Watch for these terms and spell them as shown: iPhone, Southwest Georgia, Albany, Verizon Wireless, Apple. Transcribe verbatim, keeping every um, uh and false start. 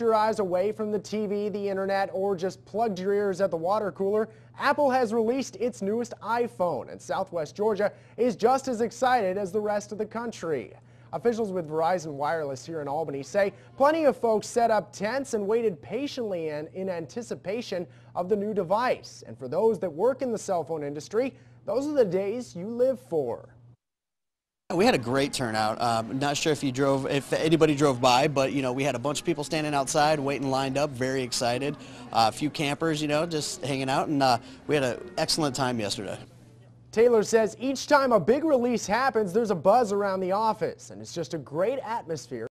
your eyes away from the T V, the internet, or just plugged your ears at the water cooler, Apple has released its newest iPhone, and Southwest Georgia is just as excited as the rest of the country. Officials with Verizon Wireless here in Albany say plenty of folks set up tents and waited patiently in, in anticipation of the new device. And for those that work in the cell phone industry, those are the days you live for. We had a great turnout. Um, not sure if you drove, if anybody drove by, but you know we had a bunch of people standing outside, waiting, lined up, very excited. Uh, a few campers, you know, just hanging out, and uh, we had an excellent time yesterday. Taylor says each time a big release happens, there's a buzz around the office, and it's just a great atmosphere.